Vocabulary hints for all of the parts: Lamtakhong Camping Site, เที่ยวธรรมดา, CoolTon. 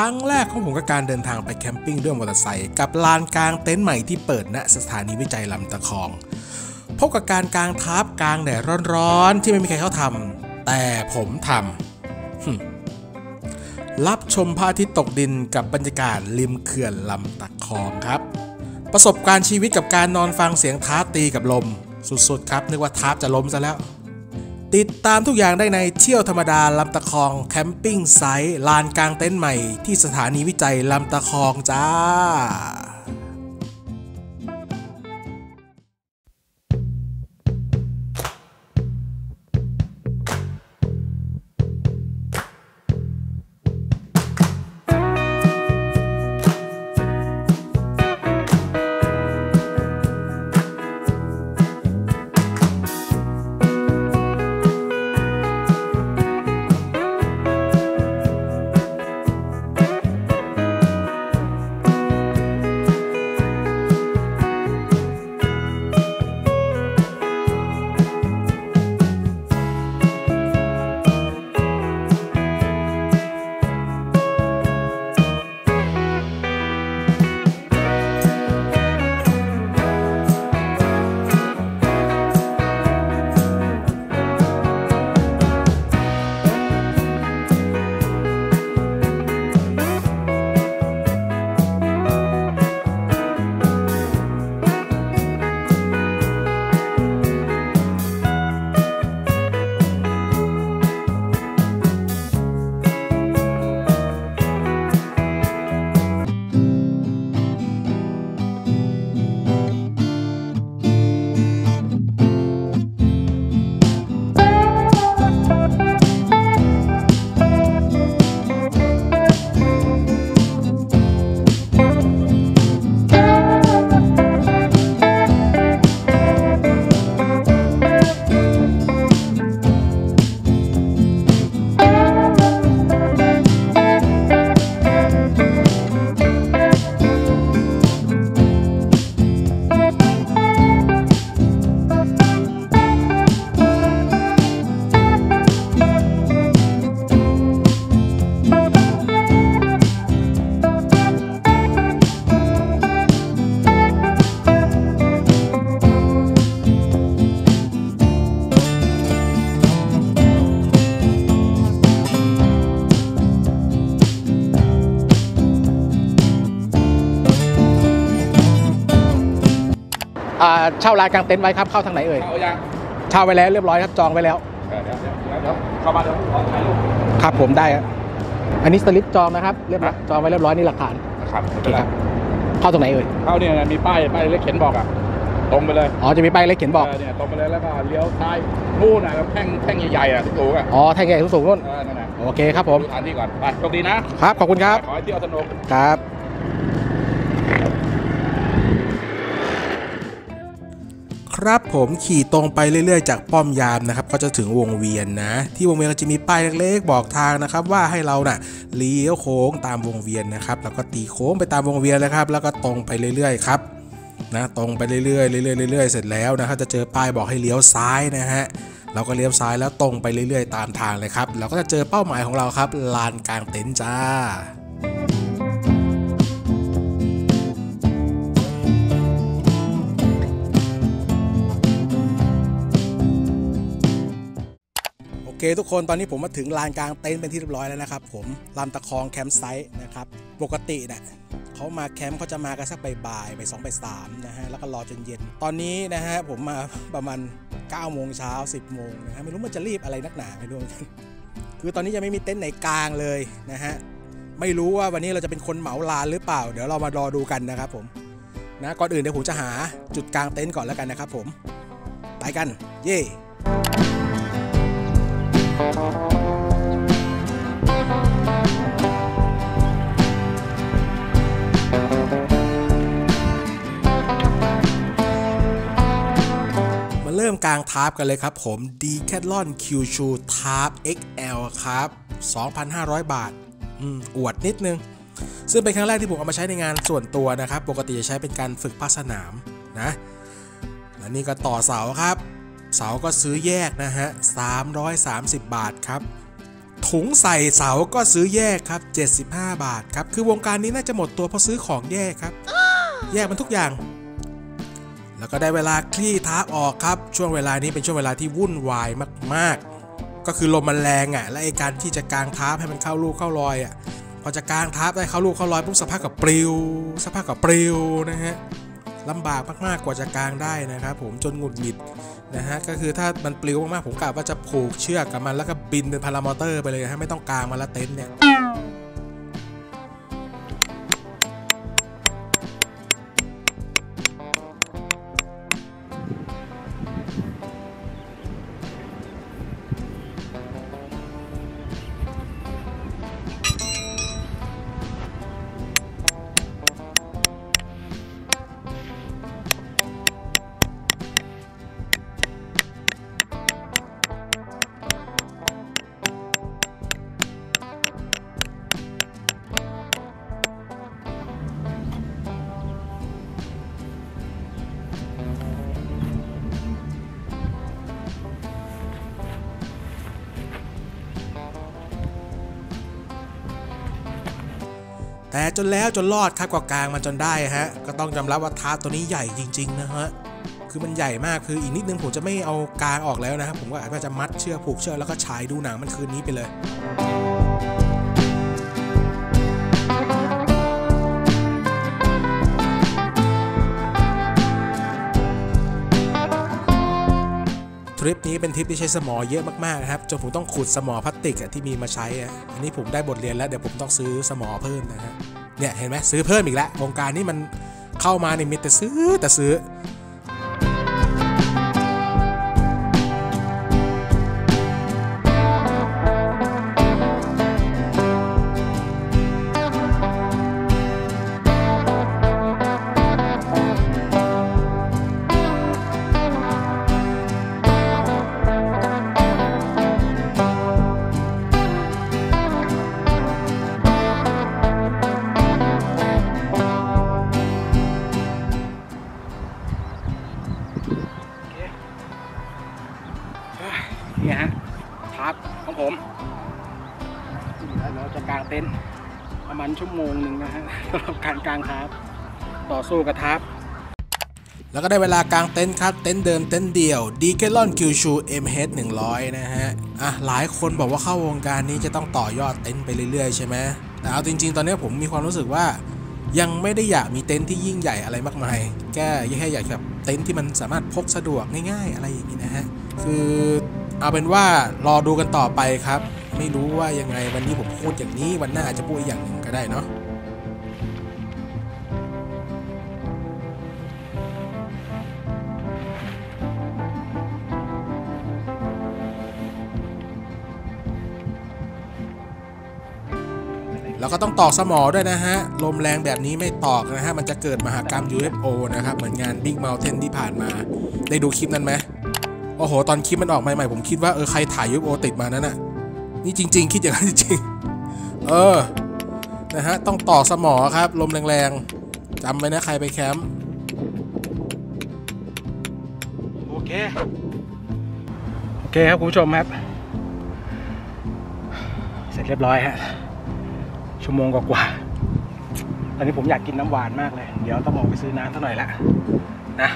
รั้งแรกของผมกับการเดินทางไปแคมปิ้งด้วยมอเตอร์ไซค์กับลานกลางเต็นท์ใหม่ที่เปิดณสถานีวิจัยลำตะคองพบกับการกลางทับกลางแดดร้อนๆที่ไม่มีใครเขาทำแต่ผมทำรับชมพระอาทิตย์ตกดินกับบรรยากาศริมเขื่อนลำตะคองครับประสบการณ์ชีวิตกับการนอนฟังเสียงท้าตีกับลมสุดๆครับนึกว่าท้าจะล้มซะแล้วติดตามทุกอย่างได้ในเที่ยวธรรมดาลำตะคองแคมปิ้งไซต์ลานกลางเต็นท์ใหม่ที่สถานีวิจัยลำตะคองจ้าเช่าลานกลางเต็นท์ไว้ครับเข้าทางไหนเอ่ยเช่าไว้แล้วเรียบร้อยครับจองไว้แล้วครับผมได้อันนี้สลิปจองนะครับเรียบร้อยจองไว้เรียบร้อยนี่หลักฐานครับเข้าตรงไหนเอ่ยเข้าเนี่ยมีป้ายเล็กเขียนบอกอ่ะตรงไปเลยอ๋อจะมีป้ายเล็กเขียนบอกเนี่ยตรงไปเลยแล้วก็เลี้ยวซ้ายนู่นน่ะแท่งใหญ่ๆอ่ะสูงอ่ะอ๋อแท่งใหญ่สูงนู่นโอเคครับผมสถานที่ก่อนไปโชคดีนะครับขอบคุณครับขอให้เที่ยวสนุกครับครับผมขี่ตรงไปเรื่อยๆจากป้อมยามนะครับก็จะถึงวงเวียนนะที่วงเวียนเราจะมีป้ายเล็กๆบอกทางนะครับว่าให้เราน่ะเลี้ยวโค้งตามวงเวียนนะครับแล้วก็ตีโค้งไปตามวงเวียนเลยครับแล้วก็ตรงไปเรื่อยๆครับนะตรงไปเรื่อยๆเสร็จแล้วนะครับจะเจอป้ายบอกให้เลี้ยวซ้ายนะฮะเราก็เลี้ยวซ้ายแล้วตรงไปเรื่อยๆตามทางเลยครับเราก็จะเจอเป้าหมายของเราครับลานกลางเต็นท์จ้าโอเคทุกคนตอนนี้ผมมาถึงลานกลางเต็นท์เป็นที่เรียบร้อยแล้วนะครับผมลำตะคองแคมป์ไซต์นะครับปกติเนี่ยเขามาแคมป์เขาจะมากันสักบ่ายไป2 ไป 3นะฮะแล้วก็รอจนเย็นตอนนี้นะฮะผมมาประมาณ9 โมงเช้า10 โมงนะฮะไม่รู้มันจะรีบอะไรนักหนาไม่รู้กันคือตอนนี้ยังไม่มีเต็นท์ไหนกลางเลยนะฮะไม่รู้ว่าวันนี้เราจะเป็นคนเหมาลานหรือเปล่าเดี๋ยวเรามารอดูกันนะครับผมนะก่อนอื่นเดี๋ยวผมจะหาจุดกลางเต็นท์ก่อนแล้วกันนะครับผมไปกันเย่มาเริ่มกลางทาร์ปกันเลยครับผมดีแคทลอนคิวชูทาร์ป XL ครับ 2,500 บาทอวดนิดนึงซึ่งเป็นครั้งแรกที่ผมเอามาใช้ในงานส่วนตัวนะครับปกติจะใช้เป็นการฝึกภาคสนามนะและนี่ก็ต่อเสาครับเสาก็ซื้อแยกนะฮะ330 บาทครับท ถุงใส่เสาก็ซื้อแยกครับ75บาทครับคือวงการนี้น่าจะหมดตัวเพราะซื้อของแยกครับแยกมันทุกอย่างแล้วก็ได้เวลาคลี่ท้าออกครับช่วงเวลานี้เป็นช่วงเวลาที่วุ่นวายมากๆก็คือลมมันแรงอ่ะและไอ้การที่จะกางท้าให้มันเข้าลูกเข้ารอยอ่ะพอจะกางท้าได้เข้าลูกเข้ารอยปุ๊บสภาพกับปลิวสภาพกับปลิวนะฮะลำบากมากๆกว่าจะกางได้นะครับผมจนหงุดหงิดนะฮะก็คือถ้ามันปลิวมากๆผมกะว่าจะผูกเชือกกับมันแล้วก็บินเป็นพารามอเตอร์ไปเลยฮะไม่ต้องกางมาละเต็นท์เนี่ยแต่จนแล้วจนรอดครับกว่ากลางมันจนได้ฮะก็ต้องยอมรับว่าท้าตัวนี้ใหญ่จริงๆนะฮะคือมันใหญ่มากคืออีกนิดนึงผมจะไม่เอากลางออกแล้วนะครับผมก็อาจจะมัดเชือกผูกเชือกแล้วก็ฉายดูหนังมันคืนนี้ไปเลยทริปนี้เป็นทริปที่ใช้สมอเยอะมากๆครับจนผมต้องขุดสมอพลาสติกที่มีมาใช้อันนี้ผมได้บทเรียนแล้วเดี๋ยวผมต้องซื้อสมอเพิ่มนะฮะเนี่ยเห็นไหมซื้อเพิ่มอีกแล้ววงการนี่มันเข้ามาเนี่ยมีแต่ซื้อแต่ซื้อนี่ฮะครับของผมเราจะกางเต็นท์ประมาณชั่วโมงหนึ่งนะฮะสำหรับการกางครับต่อสู้กับทับแล้วก็ได้เวลากางเต็นท์ครับเต็นท์เดิมเต็นท์เดี่ยว Decathlon Kyushu MH 100นะฮะหลายคนบอกว่าเข้าวงการนี้จะต้องต่อยอดเต็นท์ไปเรื่อยๆใช่ไหมแต่เอาจริงๆตอนนี้ผมมีความรู้สึกว่ายังไม่ได้อยากมีเต็นท์ที่ยิ่งใหญ่อะไรมากมายแค่อยากแบบเต็นท์ที่มันสามารถพกสะดวกง่ายๆอะไรอย่างนี้นะฮะคือเอาเป็นว่ารอดูกันต่อไปครับไม่รู้ว่ายังไงวันนี้ผมพูดอย่างนี้วันหน้าอาจจะพูดอย่างหนึ่งก็ได้เนาะแล้วก็ต้องตอกสมอด้วยนะฮะลมแรงแบบนี้ไม่ตอกนะฮะมันจะเกิดมหกรรม UFO นะครับเหมือนงาน Big Mountain ที่ผ่านมาได้ดูคลิปนั้นไหมโอ้โหตอนคลิปมันออกใหม่ๆผมคิดว่าใครถ่าย UFO ติดมานั่นน่ะนี่จริงๆคิดอย่างนั้นจริงๆนะฮะต้องต่อสมอครับลมแรงๆจำไว้นะใครไปแคมป์โอเคครับคุณผู้ชมครับเสร็จเรียบร้อยฮะชั่วโมงกว่าๆตอนนี้ผมอยากกินน้ำหวานมากเลยเดี๋ยวต้องออกไปซื้อน้ำสักหน่อยละนะ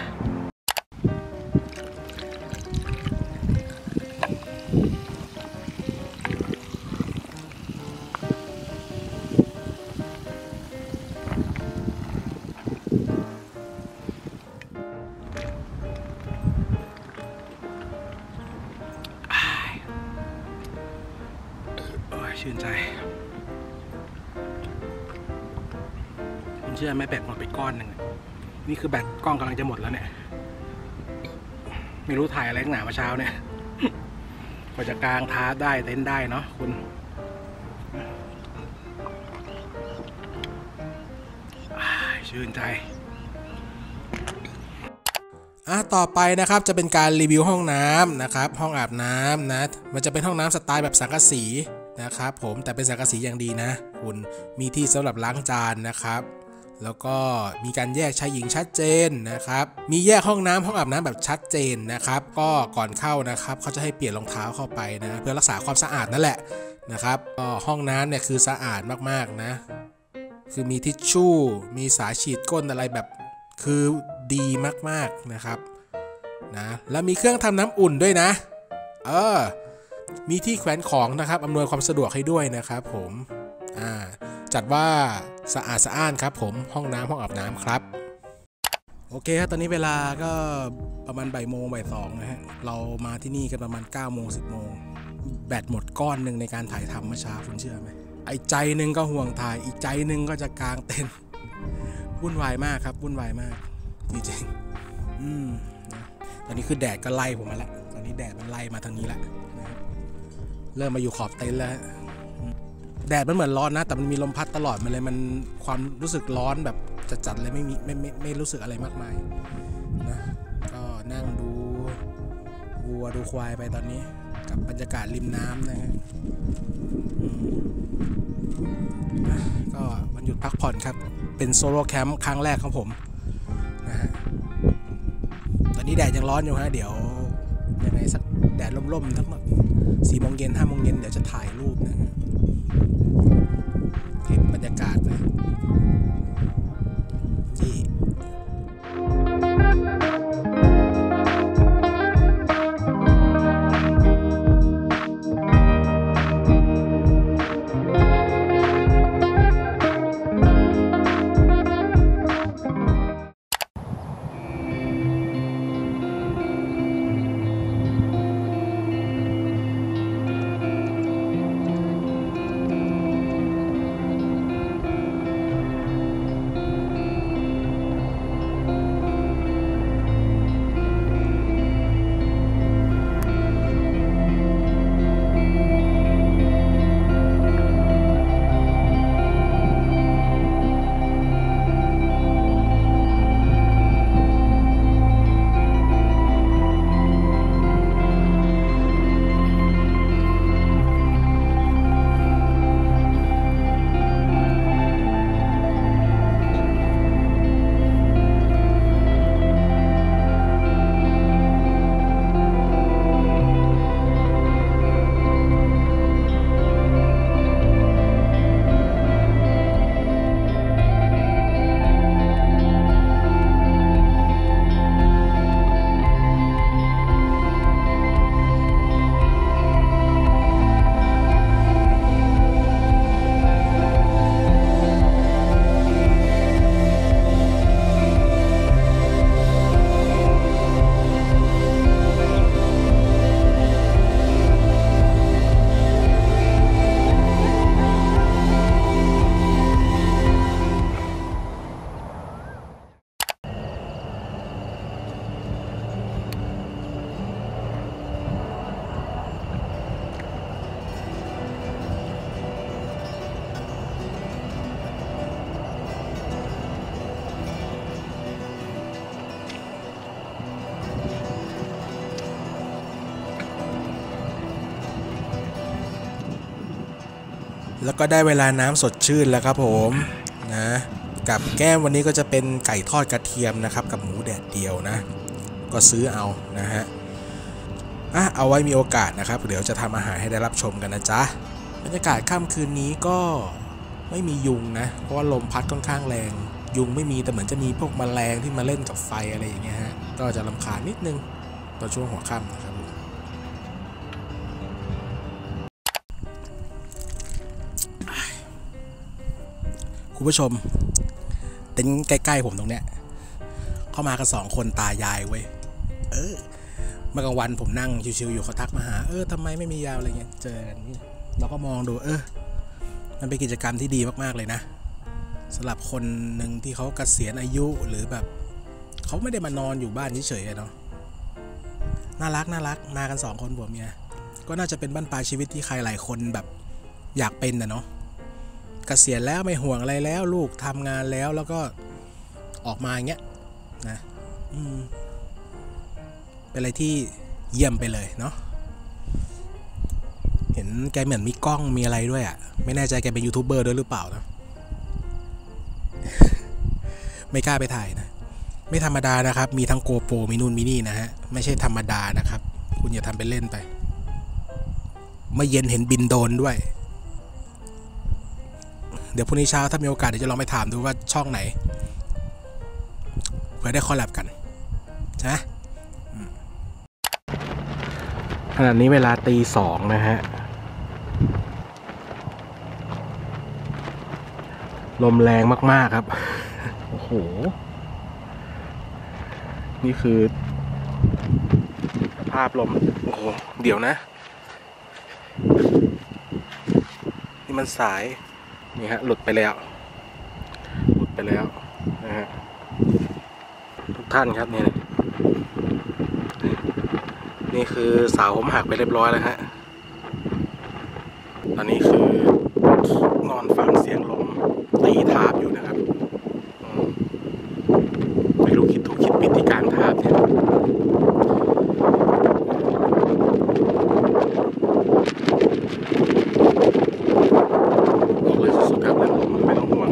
ชื่นใจคุณเชื่อไหมแบตหมดไปก้อนหนึ่งนี่คือแบตกล้องกำลังจะหมดแล้วเนี่ยไม่รู้ถ่ายอะไรหนามาเช้าเนี่ยกว่าจะกางท้าได้เต้นได้เนาะคุณชื่นใจต่อไปนะครับจะเป็นการรีวิวห้องน้ำนะครับห้องอาบน้ำนะมันจะเป็นห้องน้ำสไตล์แบบสังกะสีนะครับผมแต่เป็นสังกะสีอย่างดีนะคุณมีที่สำหรับล้างจานนะครับแล้วก็มีการแยกชายหญิงชัดเจนนะครับมีแยกห้องน้ำห้องอาบน้ำแบบชัดเจนนะครับก็ก่อนเข้านะครับเขาจะให้เปลี่ยนรองเท้าเข้าไปนะเพื่อรักษาความสะอาดนั่นแหละ นะครับก็ห้องน้ำเนี่ยคือสะอาดมากๆนะคือมีทิชชู่มีสายฉีดก้นอะไรแบบคือดีมากๆนะครับนะแล้วมีเครื่องทำน้ำอุ่นด้วยนะมีที่แขวนของนะครับอำนวยความสะดวกให้ด้วยนะครับผมจัดว่าสะอาดสะอ้านครับผมห้องน้ำห้องอาบน้ำครับโอเคครับตอนนี้เวลาก็ประมาณบ่ายโมงบ่าย 2นะฮะเรามาที่นี่กันประมาณ9 โมง10 โมงแบตหมดก้อนหนึ่งในการถ่ายทำเมื่อเช้าคุณเชื่อไหมไอ้ใจหนึ่งก็ห่วงถ่ายอีกใจหนึ่งก็จะกางเต็นท์วุ่นวายมากครับวุ่นวายมากจริงๆตอนนี้คือแดดก็ไล่ผมมาแล้วตอนนี้แดดมันไล่มาทางนี้แล้วนะเริ่มมาอยู่ขอบเต็นท์แล้วแดดมันเหมือนร้อนนะแต่มันมีลมพัดตลอดมันเลยมันความรู้สึกร้อนแบบจัดๆเลยไม่มีไม่รู้สึกอะไรมากมายนะก็นั่งดูวัวดูควายไปตอนนี้กับบรรยากาศริมน้ำนะฮะก็วันหยุดพักผ่อนครับเป็นโซโล่แคมป์ครั้งแรกของผมนะฮะตอนนี้แดดยังร้อนอยู่ฮะเดี๋ยวยังไงสักแดดร่มๆทั้งหมด4 โมงเย็น 5 โมงเย็นเดี๋ยวจะถ่ายรูปนะเก็บบรรยากาศนะแล้วก็ได้เวลาน้ำสดชื่นแล้วครับผมนะกับแก้มวันนี้ก็จะเป็นไก่ทอดกระเทียมนะครับกับหมูแดดเดียวนะก็ซื้อเอานะฮะเอาไว้มีโอกาสนะครับเดี๋ยวจะทำอาหารให้ได้รับชมกันนะจ๊ะบรรยากาศค่ำคืนนี้ก็ไม่มียุงนะเพราะว่าลมพัดค่อนข้างแรงยุงไม่มีแต่เหมือนจะมีพวกแมลงที่มาเล่นกับไฟอะไรอย่างเงี้ยฮะก็จะรำคาญนิดนึงตอนช่วงหัวค่ำนะครับคุณผู้ชมเต็นท์ใกล้ๆผมตรงเนี้ยเข้ามากัน2 คนตายายเว้ยเมื่อกลางวันผมนั่งชิวๆอยู่เขาทักมาหาทำไมไม่มียาวอะไรเงี้ยเจอกันเราก็มองดูมันเป็นกิจกรรมที่ดีมากๆเลยนะสำหรับคนหนึ่งที่เขาเกษียณอายุหรือแบบเขาไม่ได้มานอนอยู่บ้านเฉยๆเนาะน่ารักน่ารักมากัน2 คนผัวเมียก็น่าจะเป็นบ้านปลายชีวิตที่ใครหลายคนแบบอยากเป็นนะเนาะเกษียณแล้วไม่ห่วงอะไรแล้วลูกทำงานแล้วแล้วก็ออกมาอย่างเงี้ยนะเป็นอะไรที่เยี่ยมไปเลยเนาะเห็นแกเหมือนมีกล้องมีอะไรด้วยอ่ะไม่แน่ใจแกเป็นยูทูบเบอร์ด้วยหรือเปล่านะ ไม่กล้าไปถ่ายนะไม่ธรรมดานะครับมีทั้งโกโปรมีนู่นมีนี่นะฮะไม่ใช่ธรรมดานะครับคุณอย่าทำเป็นเล่นไป ไม่เย็นเห็นบินโดนด้วยเดี๋ยวพรุ่งนี้เช้าถ้ามีโอกาสเดี๋ยวจะลองไปถามดูว่าช่องไหนเพื่อได้คอลแลบกันใช่ไหมขณะนี้เวลาตี 2นะฮะลมแรงมากๆครับโอ้โหนี่คือภาพลมโอ้โหเดี๋ยวนะนี่มันสายนี่ฮะหลุดไปแล้วนะฮะทุกท่านครับเนี่ยนี่คือเสาผมหักไปเรียบร้อยแล้วฮะตอนนี้คือนอนฟังเสียงลมตีทาบอยู่นะครับไม่รู้คิดถูกคิดผิดที่การทาบเนี่ยบอกเลยสุดๆครับเลยผมไม่ต้องห่วง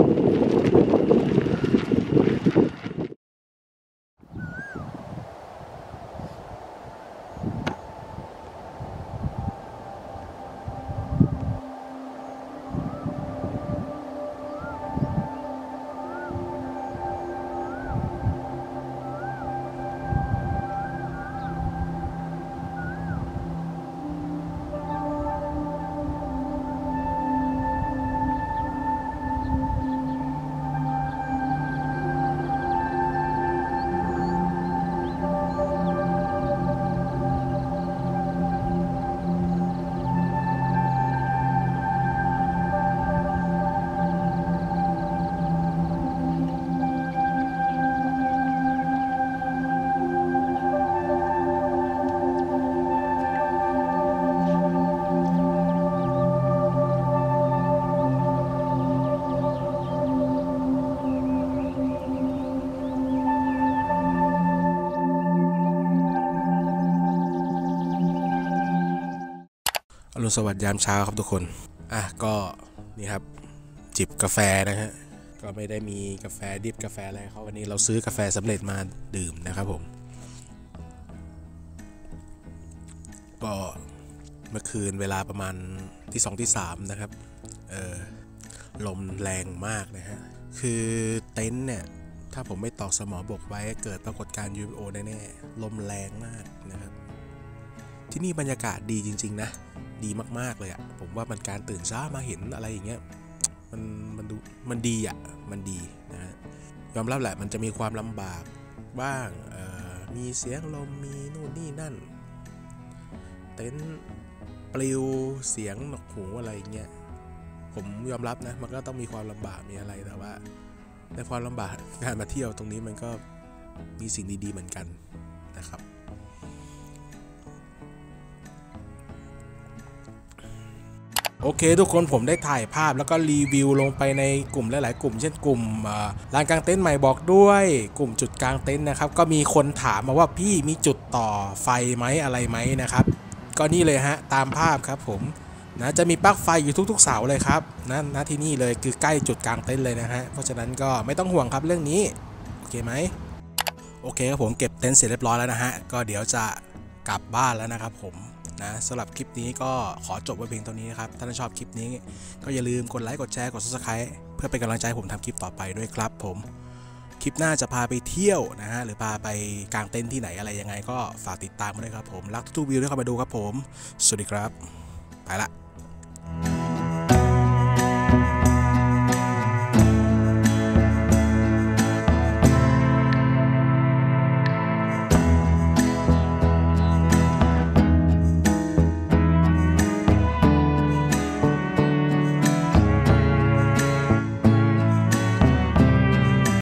อรุณสวัสดิ์ยามเช้าครับทุกคนก็นี่ครับจิบกาแฟนะฮะก็ไม่ได้มีกาแฟดิบกาแฟอะไรเขาวันนี้เราซื้อกาแฟสำเร็จมาดื่มนะครับผมก็เมื่อคืนเวลาประมาณตี 2 ตี 3นะครับลมแรงมากนะฮะคือเต็นท์เนี่ยถ้าผมไม่ตอกสมอบกไว้เกิดปรากฏการณ์ UFO แน่ๆลมแรงมากนะครับที่นี่บรรยากาศดีจริงๆนะดีมากๆเลยอ่ะผมว่ามันการตื่นเช้ามาเห็นอะไรอย่างเงี้ยมันดูมันดีอ่ะมันดีนะฮะยอมรับแหละมันจะมีความลำบากบ้างมีเสียงลมมีนู่นนี่นั่นเต็นท์ปลิวเสียงหนวกหูอะไรอย่างเงี้ยผมยอมรับนะมันก็ต้องมีความลำบากมีอะไรแต่ว่าในความลำบากการมาเที่ยวตรงนี้มันก็มีสิ่งดีๆเหมือนกันนะครับโอเคทุกคนผมได้ถ่ายภาพแล้วก็รีวิวลงไปในกลุ่มหลายๆกลุ่มเช่นกลุ่มลานกลางเต็นท์ใหม่บอกด้วยกลุ่มจุดกลางเต็นท์นะครับก็มีคนถามมาว่าพี่มีจุดต่อไฟไหมอะไรไหมนะครับก็นี่เลยฮะตามภาพครับผมนะจะมีปลั๊กไฟอยู่ทุกๆเสาเลยครับนะที่นี่เลยคือใกล้จุดกลางเต็นท์เลยนะฮะเพราะฉะนั้นก็ไม่ต้องห่วงครับเรื่องนี้โอเคไหมโอเคครับผมเก็บเต็นท์เสร็จเรียบร้อยแล้วนะฮะก็เดี๋ยวจะกลับบ้านแล้วนะครับผมสำหรับคลิปนี้ก็ขอจบไว้เพียงเท่านี้นะครับถ้าชอบคลิปนี้ก็อย่าลืมกดไลค์กดแชร์กด Subscribe เพื่อเป็นกำลังใจให้ผมทำคลิปต่อไปด้วยครับผมคลิปหน้าจะพาไปเที่ยวนะฮะหรือพาไปกางเต็นท์ที่ไหนอะไรยังไงก็ฝากติดตามด้วยครับผมรักทุกวิวด้วยเข้าไปดูครับผมสวัสดีครับไปละ